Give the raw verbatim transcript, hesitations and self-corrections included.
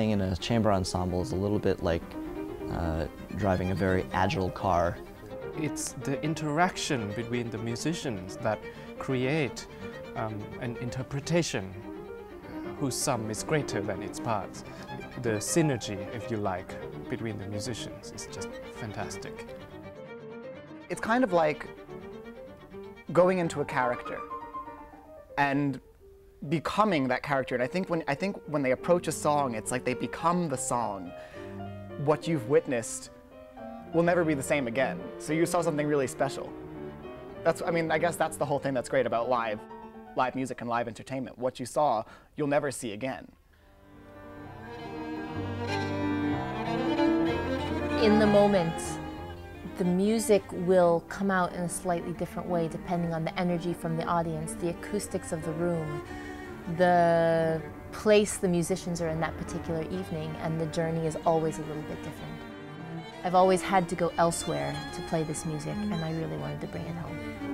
playing in a chamber ensemble is a little bit like uh, driving a very agile car. It's the interaction between the musicians that create um, an interpretation whose sum is greater than its parts. The synergy, if you like, between the musicians is just fantastic. It's kind of like going into a character and becoming that character. And I think when I think when they approach a song, it's like they become the song. What you've witnessed will never be the same again. So you saw something really special. That's I mean, I guess that's the whole thing that's great about live, live music and live entertainment. What you saw, you'll never see again. In the moment, the music will come out in a slightly different way depending on the energy from the audience, the acoustics of the room, the place the musicians are in that particular evening, and the journey is always a little bit different. I've always had to go elsewhere to play this music, and I really wanted to bring it home.